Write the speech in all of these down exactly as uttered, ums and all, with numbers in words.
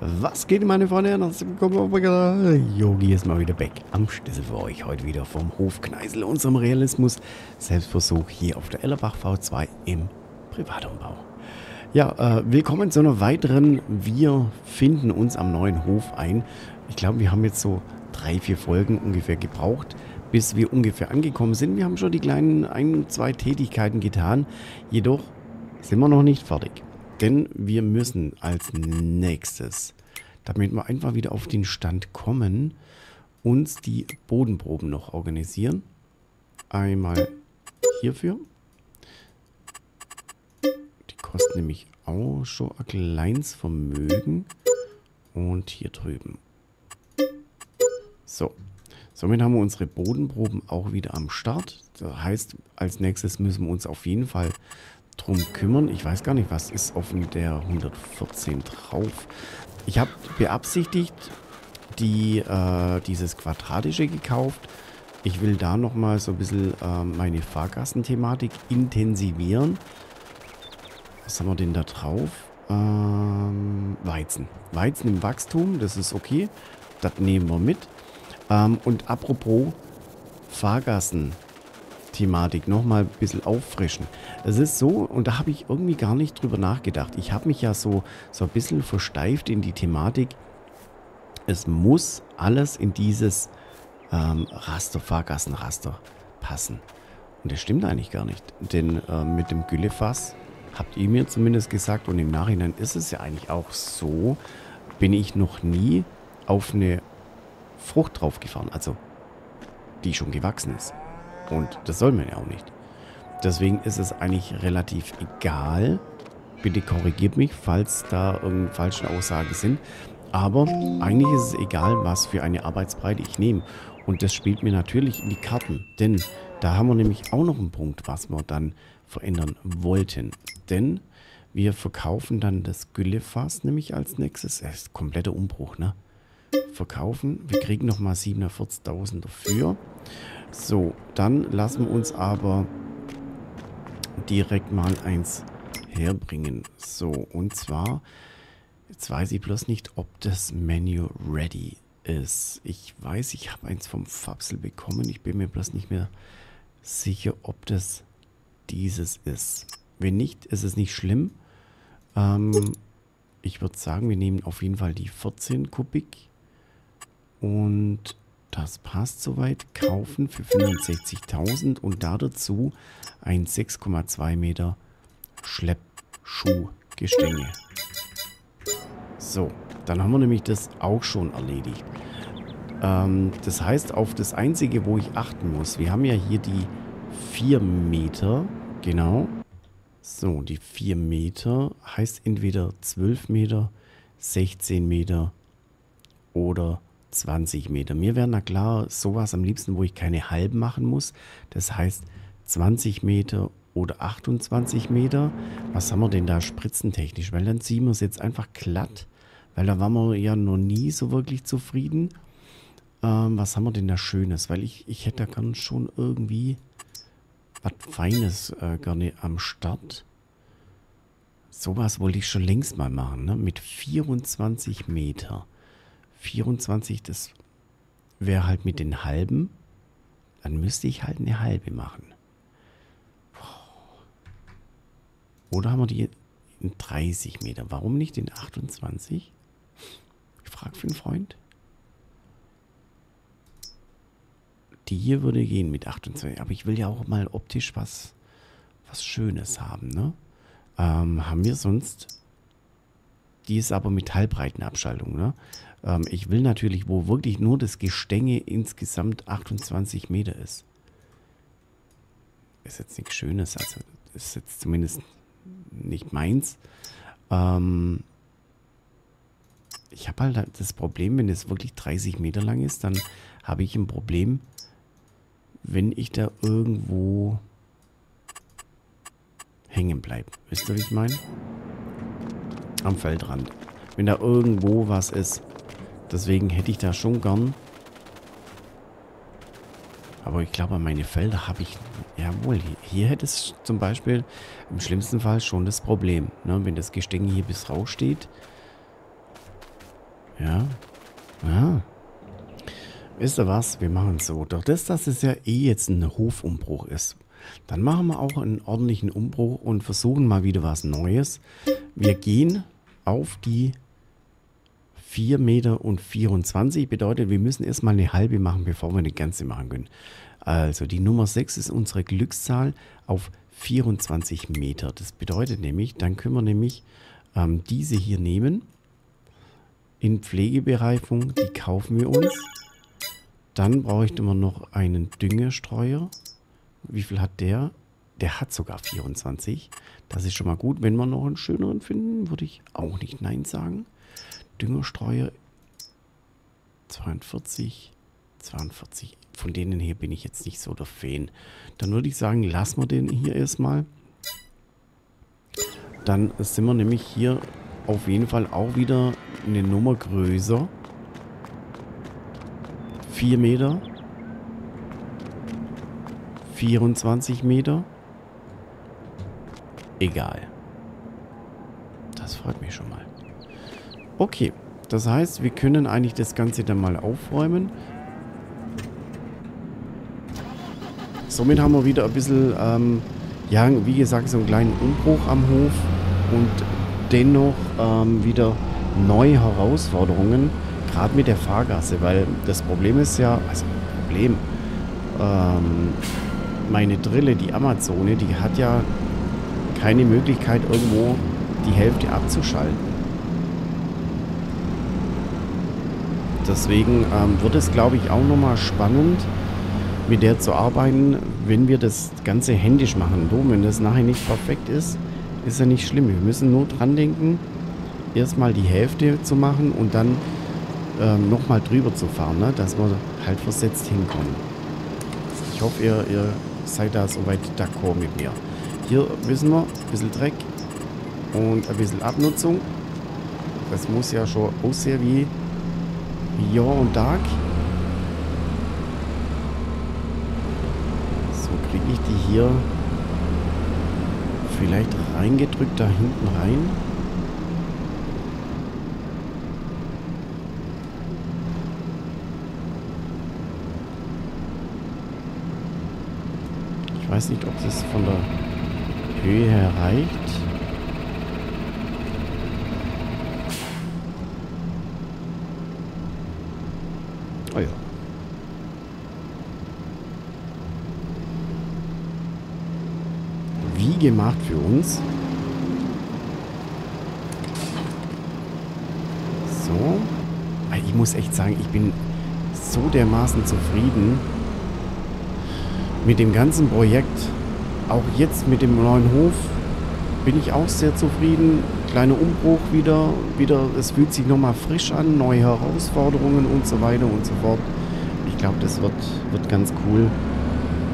Was geht, meine Freunde? Yogi ist mal wieder weg am Schlüssel für euch. Heute wieder vom Hof Kneisel, unserem Realismus. Selbstversuch hier auf der Ellerbach V zwei im Privatumbau. Ja, äh, willkommen zu einer weiteren. Wir finden uns am neuen Hof ein. Ich glaube, wir haben jetzt so drei, vier Folgen ungefähr gebraucht, bis wir ungefähr angekommen sind. Wir haben schon die kleinen ein, zwei Tätigkeiten getan. Jedoch sind wir noch nicht fertig. Denn wir müssen als nächstes, damit wir einfach wieder auf den Stand kommen, uns die Bodenproben noch organisieren. Einmal hierfür. Die kosten nämlich auch schon ein kleines Vermögen. Und hier drüben. So. Somit haben wir unsere Bodenproben auch wieder am Start. Das heißt, als nächstes müssen wir uns auf jeden Fall drum kümmern. Ich weiß gar nicht, was ist auf der hundertvierzehn drauf. Ich habe beabsichtigt, die, äh, dieses Quadratische gekauft. Ich will da nochmal so ein bisschen äh, meine Fahrgassenthematik intensivieren. Was haben wir denn da drauf? Ähm, Weizen. Weizen im Wachstum, das ist okay. Das nehmen wir mit. Ähm, und apropos Fahrgassen. Thematik nochmal ein bisschen auffrischen. Es ist so, und da habe ich irgendwie gar nicht drüber nachgedacht. Ich habe mich ja so, so ein bisschen versteift in die Thematik. Es muss alles in dieses ähm, Raster, Fahrgassenraster passen. Und das stimmt eigentlich gar nicht. Denn äh, mit dem Güllefass habt ihr mir zumindest gesagt, und im Nachhinein ist es ja eigentlich auch so, bin ich noch nie auf eine Frucht draufgefahren. Also, die schon gewachsen ist. Und das soll man ja auch nicht. Deswegen ist es eigentlich relativ egal. Bitte korrigiert mich, falls da irgendwelche falschen Aussagen sind. Aber eigentlich ist es egal, was für eine Arbeitsbreite ich nehme. Und das spielt mir natürlich in die Karten. Denn da haben wir nämlich auch noch einen Punkt, was wir dann verändern wollten. Denn wir verkaufen dann das Güllefass nämlich als nächstes. Das ist kompletter Umbruch, ne? Verkaufen. Wir kriegen nochmal siebenundvierzigtausend dafür. So, dann lassen wir uns aber direkt mal eins herbringen. So, und zwar, jetzt weiß ich bloß nicht, ob das Menu ready ist. Ich weiß, ich habe eins vom Faxel bekommen. Ich bin mir bloß nicht mehr sicher, ob das dieses ist. Wenn nicht, ist es nicht schlimm. Ähm, ich würde sagen, wir nehmen auf jeden Fall die vierzehn Kubik. Und das passt soweit. Kaufen für fünfundsechzigtausend und da dazu ein sechs Komma zwei Meter Schleppschuhgestänge. So, dann haben wir nämlich das auch schon erledigt. Ähm, das heißt, auf das Einzige, wo ich achten muss, wir haben ja hier die vier Meter, genau. So, die vier Meter heißt entweder zwölf Meter, sechzehn Meter oder zwanzig Meter. Mir wäre na klar sowas am liebsten, wo ich keine halben machen muss. Das heißt zwanzig Meter oder achtundzwanzig Meter. Was haben wir denn da spritzentechnisch? Weil dann ziehen wir es jetzt einfach glatt. Weil da waren wir ja noch nie so wirklich zufrieden. Ähm, was haben wir denn da Schönes? Weil ich, ich hätte da gern schon irgendwie was Feines äh, gerne am Start. Sowas wollte ich schon längst mal machen, ne? Mit vierundzwanzig Meter. vierundzwanzig, das wäre halt mit den halben. Dann müsste ich halt eine halbe machen. Oder haben wir die in dreißig Meter? Warum nicht in achtundzwanzig? Ich frage für einen Freund. Die hier würde gehen mit achtundzwanzig. Aber ich will ja auch mal optisch was, was Schönes haben, ne? Ähm, haben wir sonst... Die ist aber mit Teilbreitenabschaltung, ne? Ähm, ich will natürlich, wo wirklich nur das Gestänge insgesamt achtundzwanzig Meter ist. Ist jetzt nichts Schönes, also ist jetzt zumindest nicht meins. Ähm, ich habe halt das Problem, wenn es wirklich dreißig Meter lang ist, dann habe ich ein Problem, wenn ich da irgendwo hängen bleibe. Wisst ihr, wie ich meine? Am Feldrand. Wenn da irgendwo was ist. Deswegen hätte ich da schon gern. Aber ich glaube, meine Felder habe ich... Jawohl, hier hätte es zum Beispiel im schlimmsten Fall schon das Problem. Ne? Wenn das Gestänge hier bis raus steht. Ja. Ja. Wisst ihr was? Wir machen es so. Doch das, dass es ja eh jetzt ein Hofumbruch ist. Dann machen wir auch einen ordentlichen Umbruch und versuchen mal wieder was Neues. Wir gehen auf die vier Meter vierundzwanzig. Bedeutet, wir müssen erstmal eine halbe machen, bevor wir eine ganze machen können. Also die Nummer sechs ist unsere Glückszahl auf vierundzwanzig Meter. Das bedeutet nämlich, dann können wir nämlich ähm, diese hier nehmen. In Pflegebereifung, die kaufen wir uns. Dann bräuchte man noch einen Düngestreuer. Wie viel hat der? Der hat sogar vierundzwanzig. Das ist schon mal gut. Wenn wir noch einen schöneren finden, würde ich auch nicht nein sagen. Düngerstreuer zweiundvierzig, zweiundvierzig. Von denen hier bin ich jetzt nicht so der Fan. Dann würde ich sagen, lassen wir den hier erstmal. Dann sind wir nämlich hier auf jeden Fall auch wieder eine Nummer größer. vier Meter. vierundzwanzig Meter. Egal. Das freut mich schon mal. Okay, das heißt, wir können eigentlich das Ganze dann mal aufräumen. Somit haben wir wieder ein bisschen, ähm, ja, wie gesagt, so einen kleinen Umbruch am Hof und dennoch ähm, wieder neue Herausforderungen, gerade mit der Fahrgasse, weil das Problem ist ja, also Problem, ähm, meine Drille, die Amazone, die hat ja keine Möglichkeit, irgendwo die Hälfte abzuschalten. Deswegen ähm, wird es, glaube ich, auch nochmal spannend, mit der zu arbeiten, wenn wir das Ganze händisch machen. So, wenn das nachher nicht perfekt ist, ist ja nicht schlimm. Wir müssen nur dran denken, erstmal die Hälfte zu machen und dann ähm, nochmal drüber zu fahren, ne? Dass wir halt versetzt hinkommen. Ich hoffe, ihr, ihr seid da soweit d'accord mit mir. Hier wissen wir, ein bisschen Dreck und ein bisschen Abnutzung. Das muss ja schon aussehen wie ja und Tag. So kriege ich die hier vielleicht reingedrückt da hinten rein. Ich weiß nicht, ob das von der Höhe her reicht. Oh ja. Wie gemacht für uns. So. Ich muss echt sagen, ich bin so dermaßen zufrieden mit dem ganzen Projekt. Auch jetzt mit dem neuen Hof bin ich auch sehr zufrieden. Kleiner Umbruch wieder, wieder, es fühlt sich nochmal frisch an, neue Herausforderungen und so weiter und so fort. Ich glaube, das wird, wird ganz cool,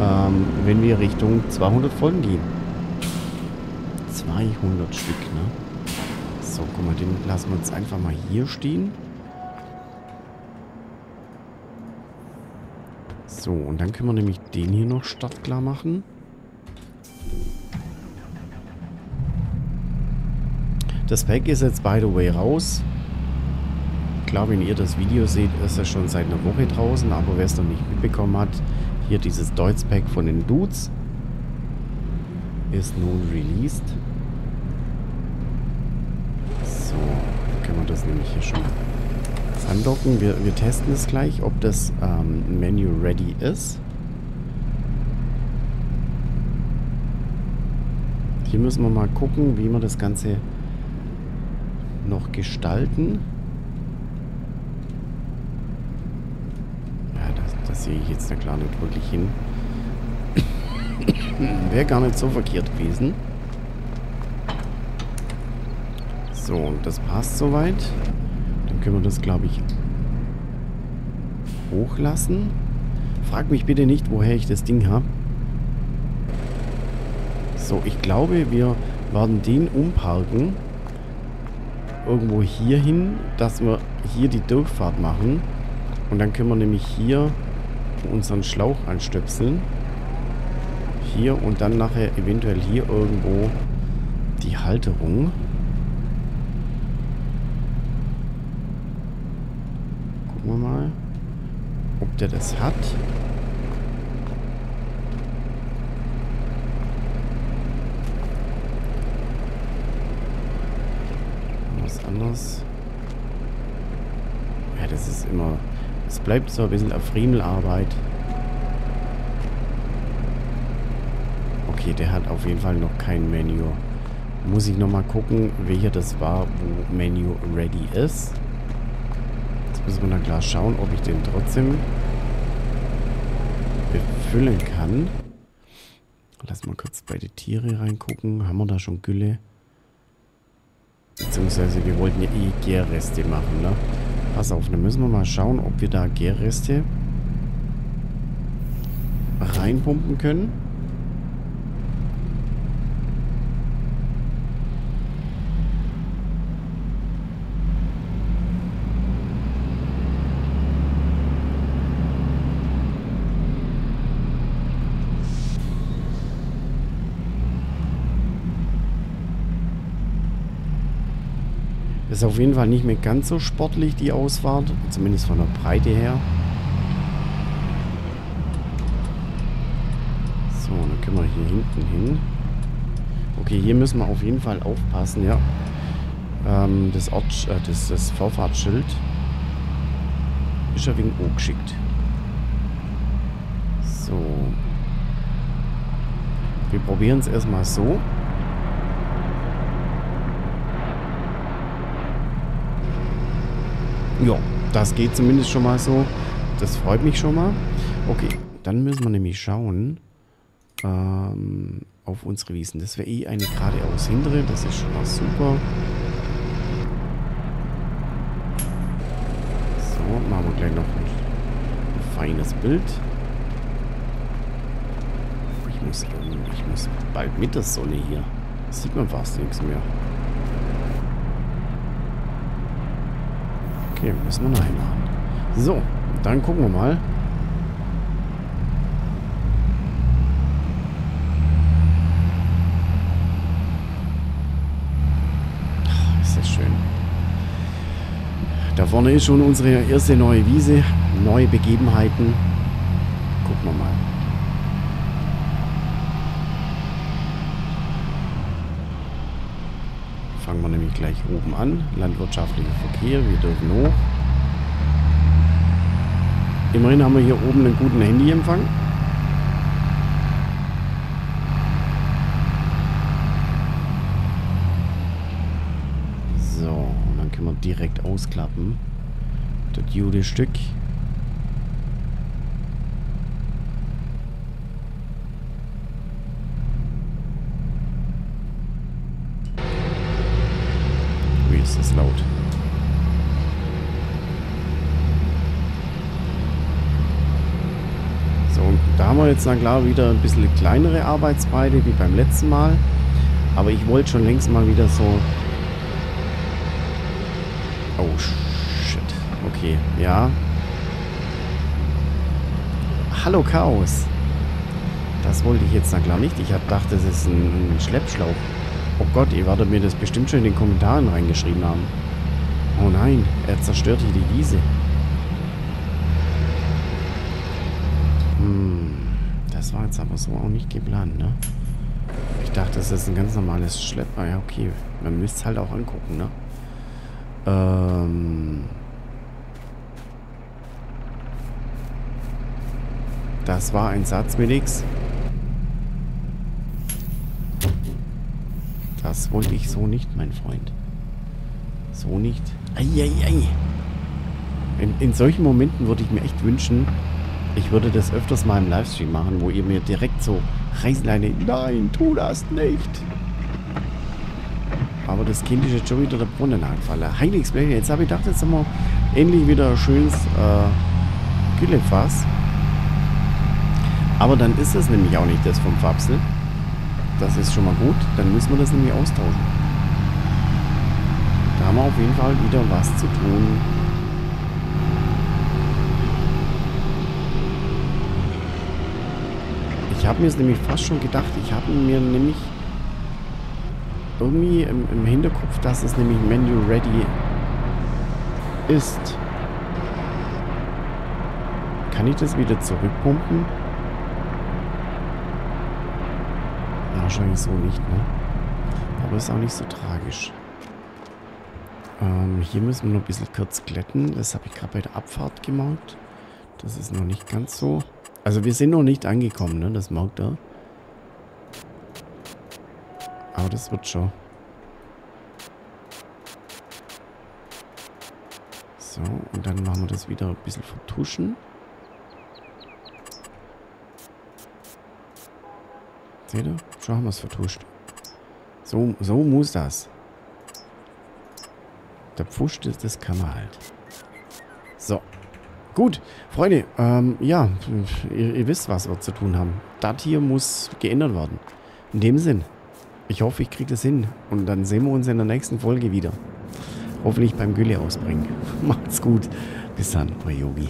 ähm, wenn wir Richtung zweihundert Folgen gehen. zweihundert Stück, ne? So, guck mal, den lassen wir uns einfach mal hier stehen. So, und dann können wir nämlich den hier noch startklar machen. Das Pack ist jetzt, by the way, raus. Klar, wenn ihr das Video seht, ist es schon seit einer Woche draußen. Aber wer es noch nicht mitbekommen hat, hier dieses Deutz-Pack von den Dudes ist nun released. So, dann können wir das nämlich hier schon andocken. Wir, wir testen es gleich, ob das ähm, Menü ready ist. Hier müssen wir mal gucken, wie wir das Ganze noch gestalten. Ja, das, das sehe ich jetzt da klar nicht wirklich hin. Wäre gar nicht so verkehrt gewesen. So, und das passt soweit. Dann können wir das, glaube ich, hochlassen. Frag mich bitte nicht, woher ich das Ding habe. So, ich glaube, wir werden den umparken. Irgendwo hier hin, dass wir hier die Durchfahrt machen. Und dann können wir nämlich hier unseren Schlauch anstöpseln. Hier und dann nachher eventuell hier irgendwo die Halterung. ob der das hat. Was anderes. Ja, das ist immer... Es bleibt so ein bisschen eine Friemelarbeit. Okay, der hat auf jeden Fall noch kein Menü. Muss ich nochmal gucken, welcher das war, wo Menü ready ist. Jetzt müssen wir dann klar schauen, ob ich den trotzdem befüllen kann. Lass mal kurz bei den Tieren reingucken. Haben wir da schon Gülle? Beziehungsweise wir wollten ja eh Gärreste machen, ne? Pass auf, dann müssen wir mal schauen, ob wir da Gärreste reinpumpen können. Ist auf jeden Fall nicht mehr ganz so sportlich, die Ausfahrt. Zumindest von der Breite her. So, dann können wir hier hinten hin. Okay, hier müssen wir auf jeden Fall aufpassen, ja. Ähm, das, Ort, äh, das, das Vorfahrtsschild ist ja wegen O geschickt. So. Wir probieren es erstmal so. Ja, das geht zumindest schon mal so. Das freut mich schon mal. Okay, dann müssen wir nämlich schauen ähm, auf unsere Wiesen. Das wäre eh eine geradeaus hintere. Das ist schon mal super. So, machen wir gleich noch ein feines Bild. Ich muss, ich muss bald mit der Sonne hier. Sieht man fast nichts mehr. Okay, müssen wir noch hinmachen. So, dann gucken wir mal. Ach, ist das schön. Da vorne ist schon unsere erste neue Wiese. Neue Begebenheiten. Gucken wir mal. Fangen wir nämlich gleich oben an. Landwirtschaftlicher Verkehr, wir dürfen hoch. Immerhin haben wir hier oben einen guten Handyempfang. So, und dann können wir direkt ausklappen. Das gute Stück. Ist das laut. So, und da haben wir jetzt dann klar wieder ein bisschen kleinere Arbeitsbreite wie beim letzten Mal. Aber ich wollte schon längst mal wieder so... Oh, shit. Okay, ja. Hallo, Chaos. Das wollte ich jetzt dann klar nicht. Ich habe gedacht, das ist ein Schleppschlauch. Oh Gott, ihr werdet mir das bestimmt schon in den Kommentaren reingeschrieben haben. Oh nein, er zerstört hier die Wiese. Hm, das war jetzt aber so auch nicht geplant, ne? Ich dachte, das ist ein ganz normales Schlepper. Ja, okay, man müsste es halt auch angucken, ne? Ähm... Das war ein Satz mit X. Das wollte ich so nicht, mein Freund. So nicht. Eieiei. In, in solchen Momenten würde ich mir echt wünschen, ich würde das öfters mal im Livestream machen, wo ihr mir direkt so Reißleine... Nein, tu das nicht. Aber das Kind ist jetzt schon wieder der Brunnen angefallen. Heiligsblätter, jetzt habe ich gedacht, jetzt haben wir endlich wieder ein schönes äh, Güllefass. Aber dann ist es nämlich auch nicht das vom Faxel. Das ist schon mal gut. Dann müssen wir das nämlich austauschen. Da haben wir auf jeden Fall wieder was zu tun. Ich habe mir es nämlich fast schon gedacht. Ich habe mir nämlich irgendwie im, im Hinterkopf, dass es nämlich Menu Ready ist. Kann ich das wieder zurückpumpen? Wahrscheinlich so nicht, ne? Aber ist auch nicht so tragisch. Ähm, hier müssen wir noch ein bisschen kurz glätten. Das habe ich gerade bei der Abfahrt gemerkt. Das ist noch nicht ganz so. Also wir sind noch nicht angekommen, ne? Das merkt er. Aber das wird schon. So, und dann machen wir das wieder ein bisschen vertuschen. Seht ihr? Schon haben wir es vertuscht. So, so muss das. Der Pfusch, das, das kann man halt. So. Gut, Freunde, ähm, ja, ihr, ihr wisst, was wir zu tun haben. Das hier muss geändert werden. In dem Sinn. Ich hoffe, ich kriege das hin. Und dann sehen wir uns in der nächsten Folge wieder. Hoffentlich beim Gülle ausbringen. Macht's gut. Bis dann, euer Yogi.